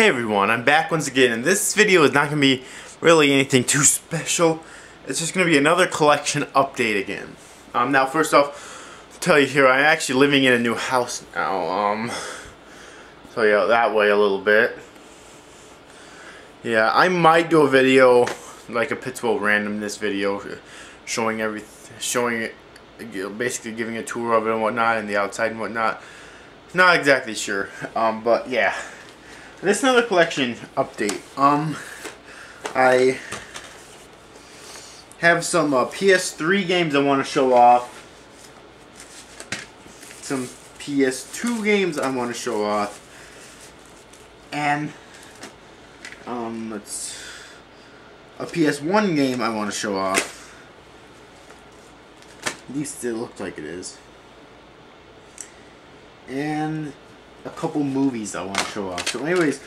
Hey everyone, I'm back once again, and this video is not going to be really anything too special. It's just going to be another collection update again. Now first off, I'll tell you here, I'm actually living in a new house now. Tell you that way a little bit. Yeah, I might do a video, like a Pittsburgh randomness video, showing everything, showing it, basically giving a tour of it and whatnot, and the outside and whatnot. Not exactly sure, but yeah. This is another collection update. I have some PS3 games I want to show off. Some PS2 games I want to show off. And it's a PS1 game I want to show off. At least it looks like it is. And a couple movies I want to show off. So anyways,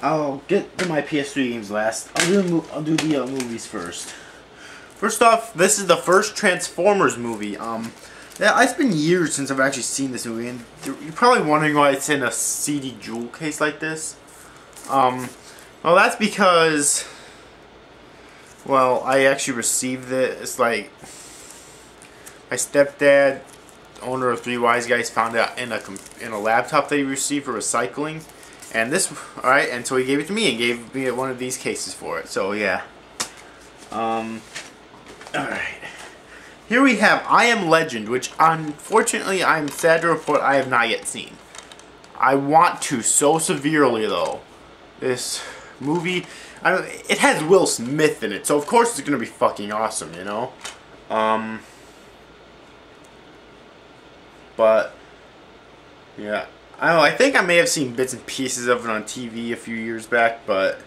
I'll get to my PS3 games last. I'll do the movies first. First off, this is the first Transformers movie. Yeah, it's been years since I've actually seen this movie, and you're probably wondering why it's in a CD jewel case like this. Well, that's because, well, I actually received it. It's like my stepdad, owner of Three Wise Guys, found out in a laptop that he received for recycling, and this, alright, and so he gave it to me and gave me one of these cases for it. So yeah, alright, here we have I Am Legend, which unfortunately I'm sad to report I have not yet seen. I want to so severely though. This movie, it has Will Smith in it, so of course it's gonna be fucking awesome, you know. But yeah, I don't know, I think I may have seen bits and pieces of it on TV a few years back, but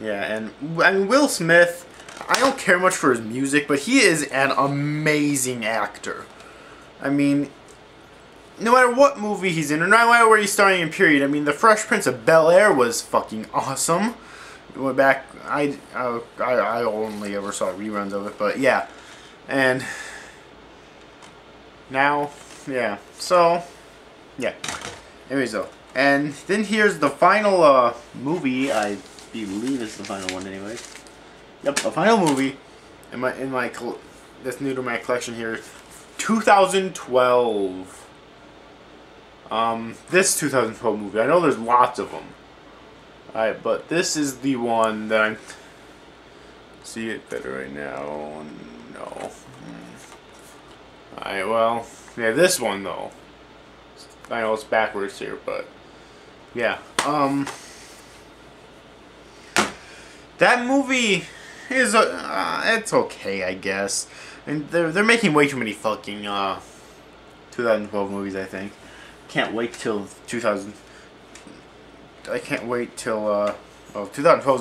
yeah, and I mean, Will Smith, I don't care much for his music, but he is an amazing actor. I mean, no matter what movie he's in, or no matter where he's starring in, period. I mean, The Fresh Prince of Bel-Air was fucking awesome. It went back, I only ever saw reruns of it, but yeah, and now. Yeah, so, yeah, anyways though, and then here's the final movie, I believe it's the final one anyways. Yep, the final movie in my that's new to my collection here, 2012, this 2012 movie. I know there's lots of them, alright, but this is the one that I'm, see it better right now, no, alright, well, yeah, this one though. I know it's backwards here, but yeah. That movie is it's okay, I guess. And they're making way too many fucking 2012 movies, I think. Well, 2012's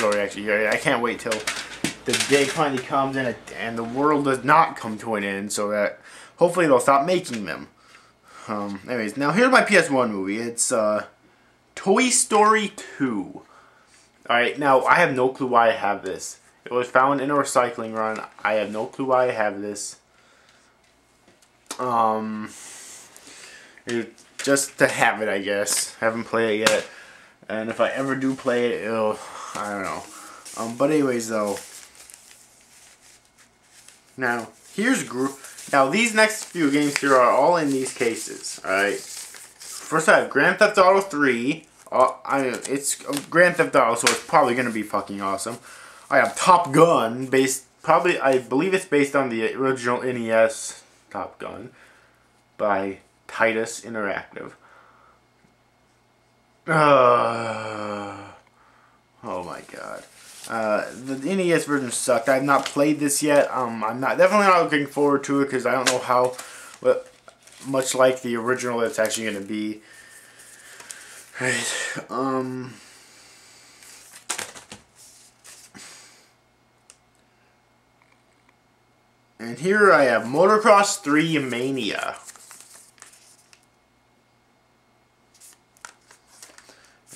already actually here. I can't wait till the day finally comes and the world does not come to an end, so that hopefully they'll stop making them. Anyways, now here's my PS1 movie. It's Toy Story 2. Alright, now I have no clue why I have this. It was found in a recycling run. I have no clue why I have this. It, just to have it, I guess. I haven't played it yet. And if I ever do play it, it'll, I don't know. But anyways though. Now, here's Now, these next few games here are all in these cases, alright? First I have Grand Theft Auto 3. It's Grand Theft Auto, so it's probably going to be fucking awesome. I have Top Gun, I believe it's based on the original NES Top Gun by Titus Interactive. Oh my god. The NES version sucked. I've not played this yet. I'm not definitely not looking forward to it because I don't know how much like the original it's actually going to be. Right. And here I have Motocross 3 Mania.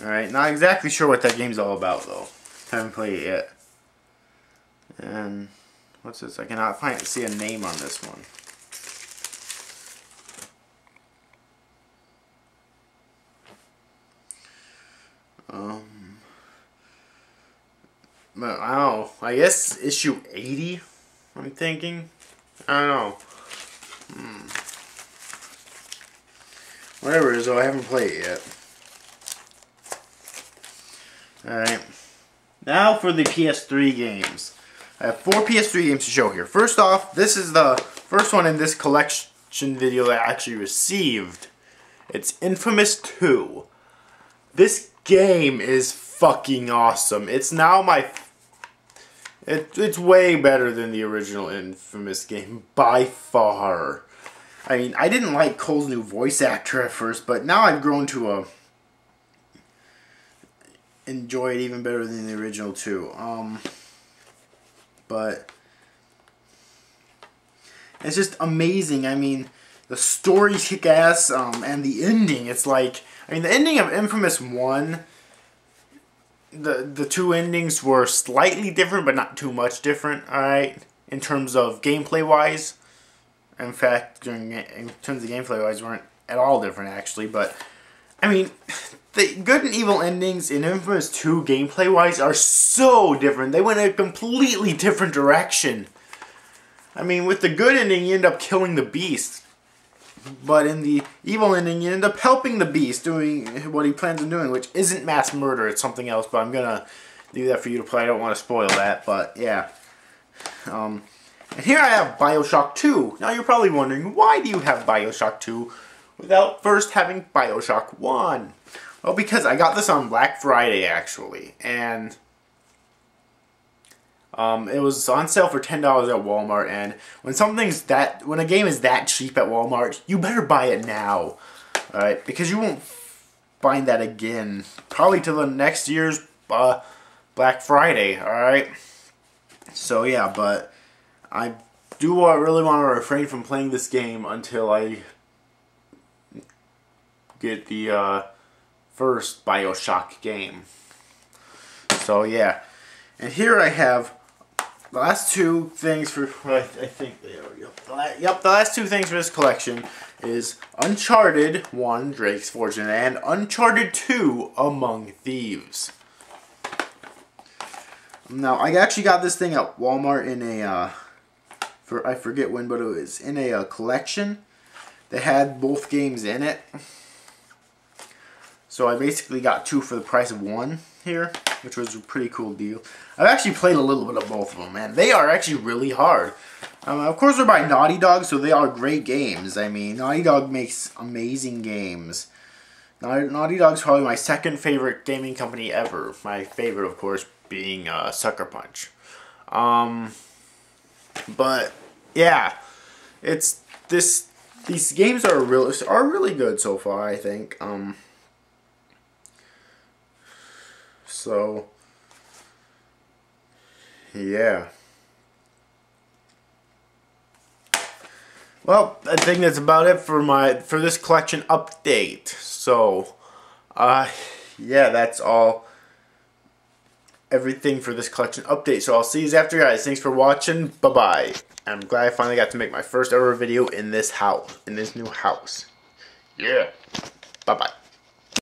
Alright, not exactly sure what that game's all about though. Haven't played it yet. And what's this? I cannot see a name on this one. I don't know. I guess issue 80, I'm thinking. I don't know. Whatever it is, though, I haven't played it yet. Alright. Now for the PS3 games. I have 4 PS3 games to show here. First off, this is the first one in this collection video that I actually received. It's Infamous 2. This game is fucking awesome. It's now my... It's way better than the original Infamous game, by far. I mean, I didn't like Cole's new voice actor at first, but now I've grown to enjoy it even better than the original too. But it's just amazing. I mean, the story's kick-ass, and the ending. It's like, I mean, the ending of Infamous 1, the two endings were slightly different, but not too much different. All right, in terms of gameplay-wise. In fact, in terms of gameplay-wise, weren't at all different, actually. But, I mean, the good and evil endings in Infamous 2 gameplay-wise are so different. They went in a completely different direction. I mean, with the good ending, you end up killing the beast. But in the evil ending, you end up helping the beast, doing what he plans on doing, which isn't mass murder. It's something else, but I'm going to do that for you to play. I don't want to spoil that, but, yeah. And here I have Bioshock 2. Now you're probably wondering, why do you have Bioshock 2 without first having Bioshock 1? Well, because I got this on Black Friday, actually. And it was on sale for $10 at Walmart. And when something's that, when a game is that cheap at Walmart, you better buy it now. Alright, because you won't find that again. Probably till the next year's Black Friday, alright? So yeah, but... I do really want to refrain from playing this game until I get the first Bioshock game. So yeah, and here I have the last two things for I think there we go. Yep, the last two things for this collection is Uncharted 1: Drake's Fortune and Uncharted 2: Among Thieves. Now I actually got this thing at Walmart in a. I forget when, but it was in a collection that had both games in it. So I basically got two for the price of one here, which was a pretty cool deal. I've actually played a little bit of both of them, man. They are actually really hard. Of course, they're by Naughty Dog, so they are great games. I mean, Naughty Dog makes amazing games. Naughty Dog's probably my second favorite gaming company ever. My favorite, of course, being Sucker Punch. But yeah, it's this. These games are really good so far, I think. So yeah. Well, I think that's about it for this collection update. So, yeah, that's all. Everything for this collection update. So I'll see you after, guys. Thanks for watching. Bye-bye. I'm glad I finally got to make my first ever video in this house. In this new house. Yeah. Bye-bye.